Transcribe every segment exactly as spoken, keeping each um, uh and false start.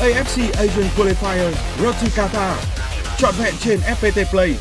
a ép xê Asian Qualifiers Road to Qatar, trọn vẹn trên ép pê tê Play.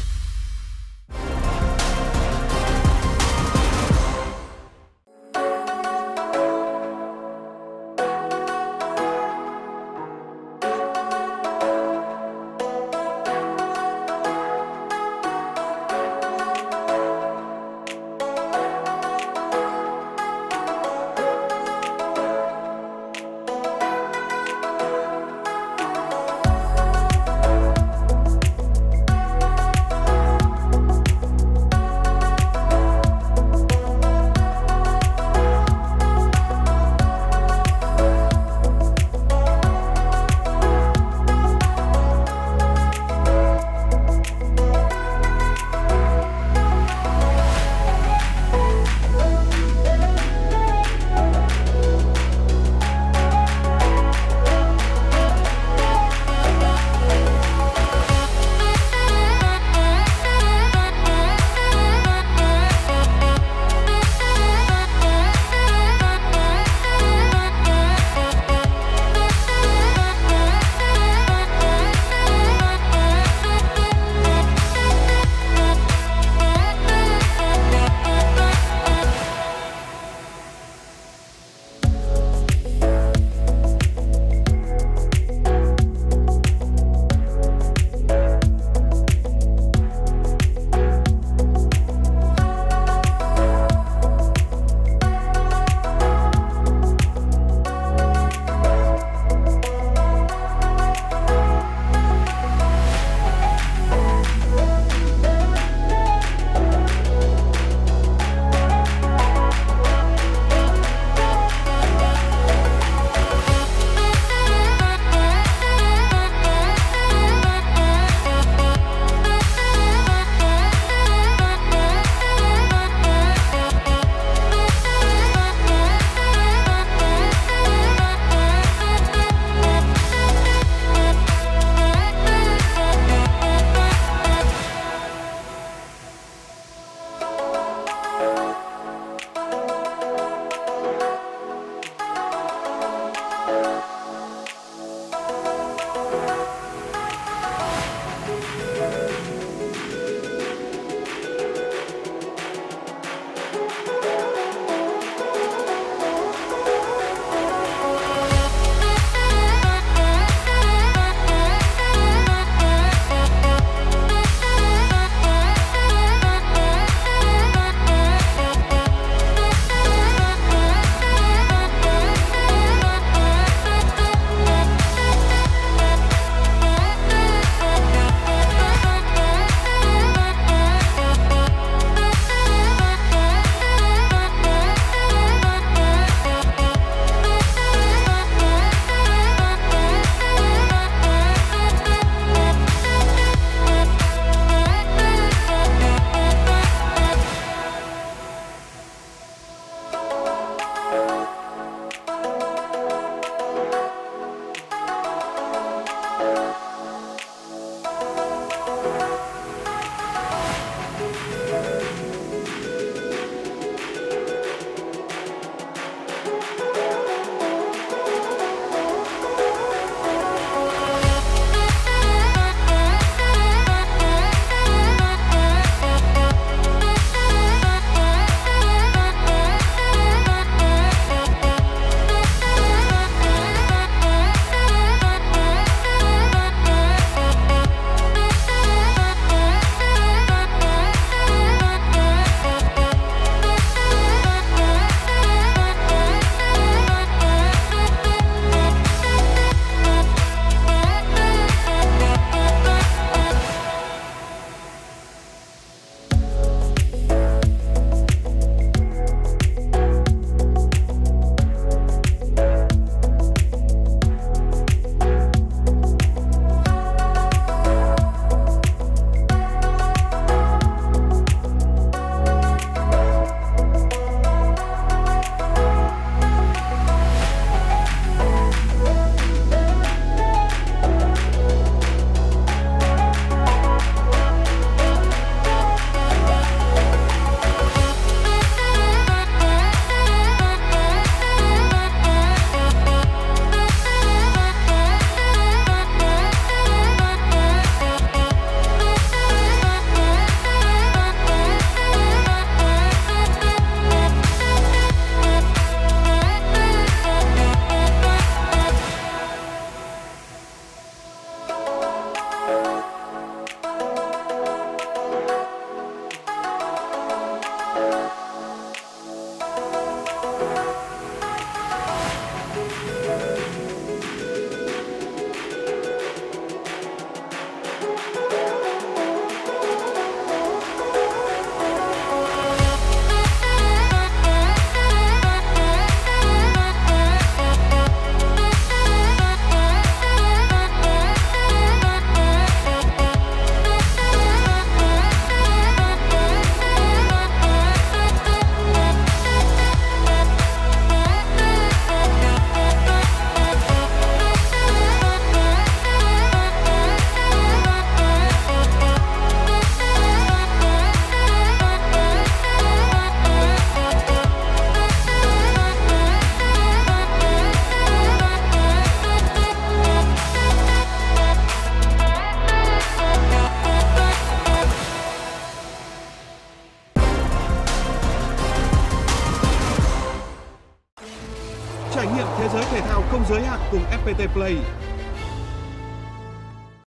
thiện thế giới thể thao không giới hạn cùng ép pê tê Play.